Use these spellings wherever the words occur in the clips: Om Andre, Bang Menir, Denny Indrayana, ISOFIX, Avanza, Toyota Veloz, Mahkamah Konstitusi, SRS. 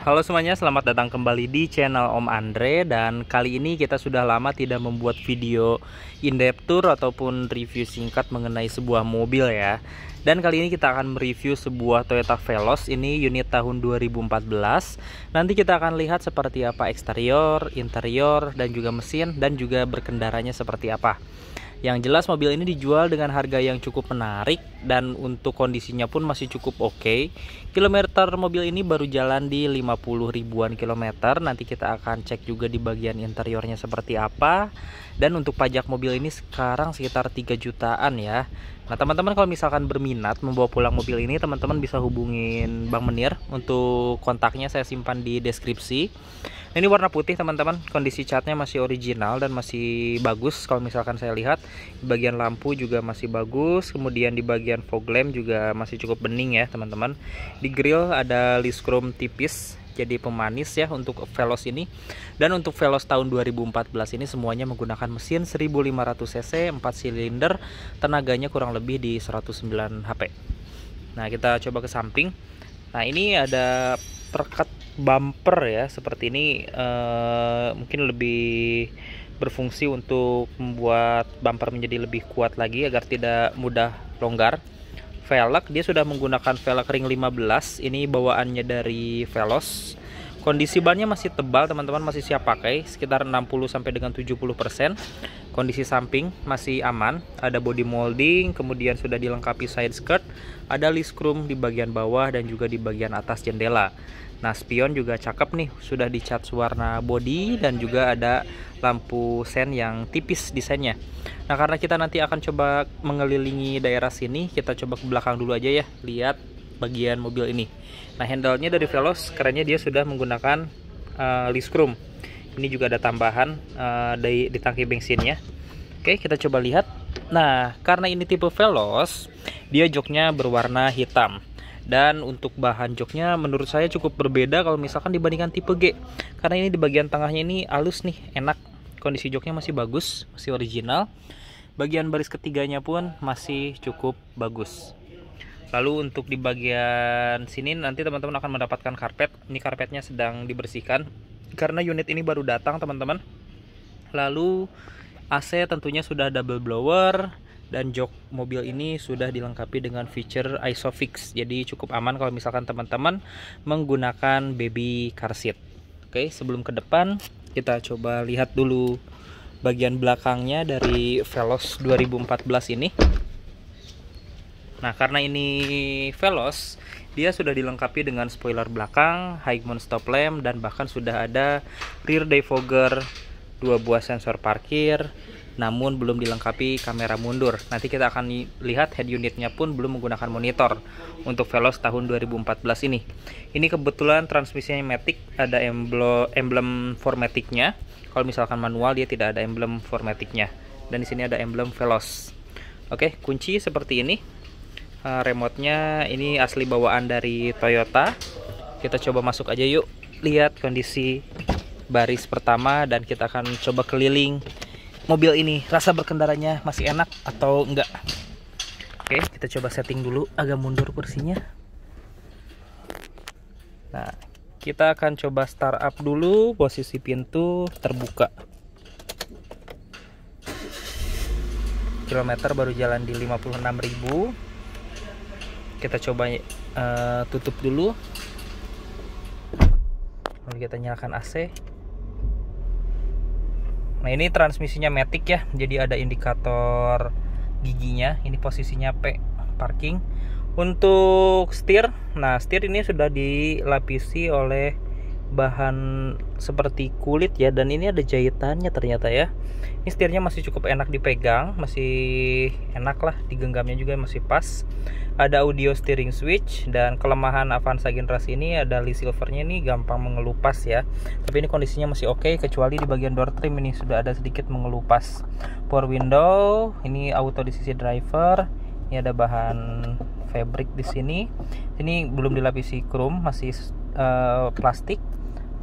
Halo semuanya, selamat datang kembali di channel Om Andre. Dan kali ini kita sudah lama tidak membuat video in-depth tour ataupun review singkat mengenai sebuah mobil ya. Dan kali ini kita akan mereview sebuah Toyota Veloz, ini unit tahun 2014. Nanti kita akan lihat seperti apa eksterior, interior, dan juga mesin, dan juga berkendaranya seperti apa. Yang jelas mobil ini dijual dengan harga yang cukup menarik dan untuk kondisinya pun masih cukup oke. Kilometer mobil ini baru jalan di 50 ribuan kilometer. Nanti kita akan cek juga di bagian interiornya seperti apa. Dan untuk pajak mobil ini sekarang sekitar 3 jutaan ya. Nah teman-teman, kalau misalkan berminat membawa pulang mobil ini, teman-teman bisa hubungin Bang Menir. Untuk kontaknya saya simpan di deskripsi. Nah, ini warna putih teman-teman, kondisi catnya masih original dan masih bagus. Kalau misalkan saya lihat di bagian lampu juga masih bagus. Kemudian di bagian fog lamp juga masih cukup bening ya teman-teman. Di grill ada list chrome tipis, jadi pemanis ya untuk Veloz ini. Dan untuk Veloz tahun 2014 ini semuanya menggunakan mesin 1500 cc, 4 silinder, tenaganya kurang lebih di 109 HP. Nah, kita coba ke samping. Nah, ini ada perkat bumper ya, seperti ini mungkin lebih berfungsi untuk membuat bumper menjadi lebih kuat lagi agar tidak mudah longgar. Velg, dia sudah menggunakan velg ring 15, ini bawaannya dari Veloz. Kondisi bannya masih tebal teman-teman, masih siap pakai, sekitar 60-70%. Kondisi samping masih aman, ada body molding, kemudian sudah dilengkapi side skirt, ada list chrome di bagian bawah dan juga di bagian atas jendela. Nah, spion juga cakep nih, sudah dicat warna body dan juga ada lampu sen yang tipis desainnya. Nah, karena kita nanti akan coba mengelilingi daerah sini, kita coba ke belakang dulu aja ya, lihat bagian mobil ini. Nah, handle-nya dari Veloz, kerennya dia sudah menggunakan list chrome. Ini juga ada tambahan di tangki bensinnya. Oke, kita coba lihat. Nah, karena ini tipe Veloz, dia joknya berwarna hitam. Dan untuk bahan joknya menurut saya cukup berbeda kalau misalkan dibandingkan tipe G. Karena ini di bagian tengahnya ini halus nih, enak. Kondisi joknya masih bagus, masih original. Bagian baris ketiganya pun masih cukup bagus. Lalu untuk di bagian sini nanti teman-teman akan mendapatkan karpet. Ini karpetnya sedang dibersihkan karena unit ini baru datang teman-teman. Lalu AC tentunya sudah double blower. Dan jok mobil ini sudah dilengkapi dengan fitur ISOFIX. Jadi cukup aman kalau misalkan teman-teman menggunakan baby car seat. Oke, sebelum ke depan kita coba lihat dulu bagian belakangnya dari Veloz 2014 ini. Nah, karena ini Veloz, dia sudah dilengkapi dengan spoiler belakang, high mount stop lamp, dan bahkan sudah ada rear defogger, 2 buah sensor parkir, namun belum dilengkapi kamera mundur. Nanti kita akan lihat head unitnya pun belum menggunakan monitor untuk Veloz tahun 2014 ini. Ini kebetulan transmisinya matic, ada emblem 4-matic-nya. Kalau misalkan manual dia tidak ada emblem 4-matic-nya. Dan di sini ada emblem Veloz. Oke, kunci seperti ini. Remote-nya ini asli bawaan dari Toyota. Kita coba masuk aja yuk. Lihat kondisi baris pertama dan kita akan coba keliling mobil ini, rasa berkendaranya masih enak atau enggak. Oke, kita coba setting dulu, agak mundur kursinya. Nah, kita akan coba start up dulu, posisi pintu terbuka. Kilometer baru jalan di 56.000. Kita coba tutup dulu. Lalu kita nyalakan AC. Nah, ini transmisinya matic ya, jadi ada indikator giginya. Ini posisinya P, parking. Untuk setir, nah setir ini sudah dilapisi oleh bahan seperti kulit ya, dan ini ada jahitannya ternyata ya. Ini setirnya masih cukup enak dipegang, masih enak lah, digenggamnya juga masih pas. Ada audio steering switch, dan kelemahan Avanza generasi ini ada list silvernya, ini gampang mengelupas ya. Tapi ini kondisinya masih oke, kecuali di bagian door trim ini sudah ada sedikit mengelupas. Power window, ini auto di sisi driver, ini ada bahan fabric di sini. Ini belum dilapisi chrome, masih plastik.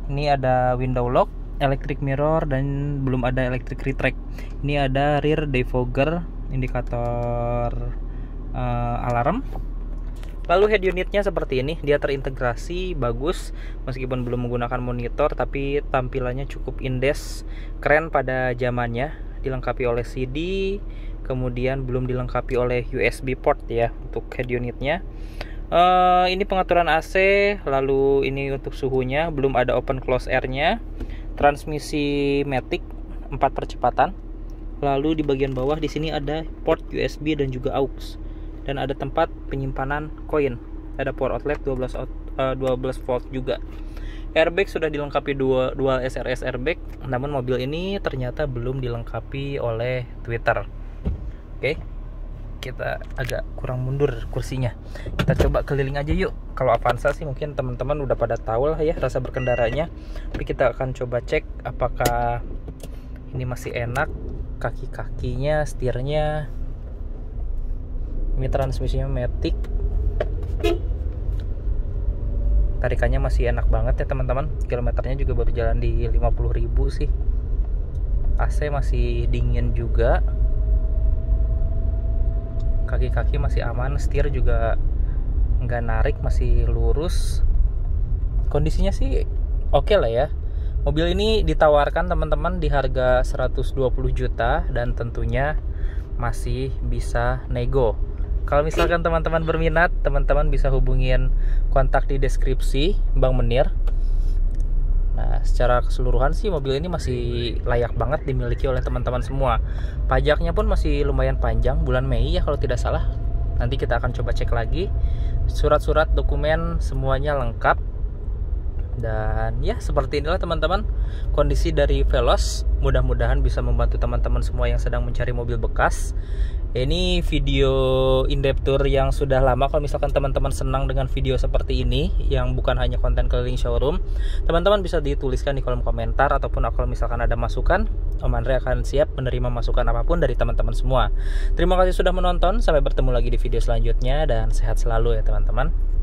Ini ada window lock, electric mirror, dan belum ada electric retract. Ini ada rear defogger, indikator alarm, Lalu head unitnya seperti ini, dia terintegrasi bagus meskipun belum menggunakan monitor, tapi tampilannya cukup indes, keren pada zamannya. Dilengkapi oleh CD, kemudian belum dilengkapi oleh USB port ya untuk head unitnya. Ini pengaturan AC, lalu ini untuk suhunya, belum ada open close airnya. Transmisi matic 4 percepatan. Lalu di bagian bawah di sini ada port USB dan juga aux. Dan ada tempat penyimpanan koin. Ada power outlet 12 volt juga. Airbag sudah dilengkapi dual SRS airbag, namun mobil ini ternyata belum dilengkapi oleh tweeter. Oke. Kita agak kurang mundur kursinya. Kita coba keliling aja yuk. Kalau Avanza sih mungkin teman-teman udah pada tahu lah ya rasa berkendaranya. Tapi kita akan coba cek apakah ini masih enak kaki-kakinya, setirnya. Ini transmisinya matic, tarikannya masih enak banget ya teman-teman. Kilometernya juga baru jalan di 50.000 sih. AC masih dingin juga, kaki-kaki masih aman, setir juga nggak narik, masih lurus. Kondisinya sih oke lah ya. Mobil ini ditawarkan teman-teman di harga 120 juta dan tentunya masih bisa nego. Kalau misalkan teman-teman berminat, teman-teman bisa hubungin kontak di deskripsi Bang Menir. Nah, secara keseluruhan sih mobil ini masih layak banget dimiliki oleh teman-teman semua. Pajaknya pun masih lumayan panjang, bulan Mei ya kalau tidak salah. Nanti kita akan coba cek lagi. Surat-surat, dokumen semuanya lengkap. Dan ya seperti inilah teman-teman kondisi dari Veloz. Mudah-mudahan bisa membantu teman-teman semua yang sedang mencari mobil bekas. Ini video in-depth tour yang sudah lama. Kalau misalkan teman-teman senang dengan video seperti ini, yang bukan hanya konten keliling showroom, teman-teman bisa dituliskan di kolom komentar. Ataupun kalau misalkan ada masukan, Om Andre akan siap menerima masukan apapun dari teman-teman semua. Terima kasih sudah menonton. Sampai bertemu lagi di video selanjutnya. Dan sehat selalu ya teman-teman.